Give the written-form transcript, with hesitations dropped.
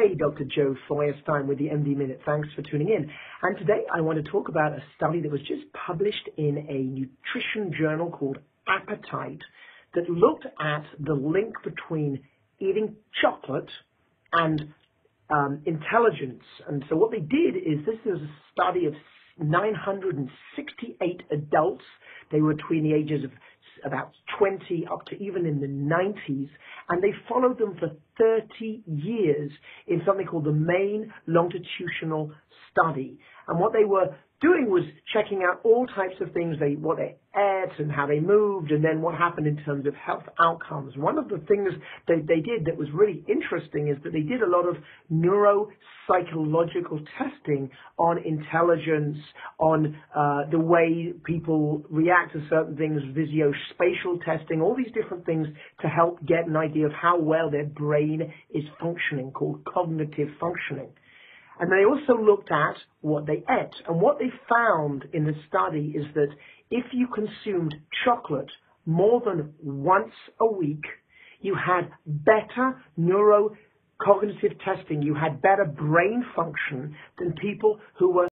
Hey, Dr. Joe Feuerstein with the MD Minute. Thanks for tuning in. And today I want to talk about a study that was just published in a nutrition journal called Appetite that looked at the link between eating chocolate and intelligence. And so what they did is this is a study of 968 adults. They were between the ages of about 20 up to even in the 90s, and they followed them for 30 years in something called the Maine longitudinal study. And what they were doing was checking out all types of things, what they ate and how they moved, and then what happened in terms of health outcomes. One of the things that they did that was really interesting is that they did a lot of neuropsychological testing on intelligence, on the way people react to certain things, visuospatial testing, all these different things to help get an idea of how well their brain is functioning, called cognitive functioning. And they also looked at what they ate. And what they found in the study is that if you consumed chocolate more than once a week, you had better neurocognitive testing, you had better brain function than people who were